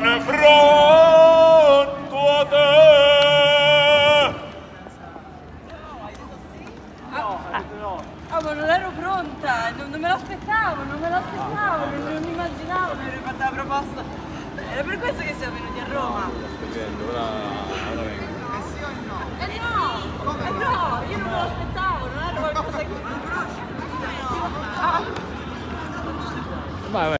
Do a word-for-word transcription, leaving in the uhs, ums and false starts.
confronto a te. No, ah, no. Ah, ma non ero pronta, non, non me l'aspettavo, non me l'aspettavo, non, non immaginavo di aver fatto la proposta. Era per questo che siamo venuti a Roma. No, sta pigliando, ora la vengo. Eh sì o no? Eh no, eh no, io non me l'aspettavo, non era qualcosa che... Vai, vai.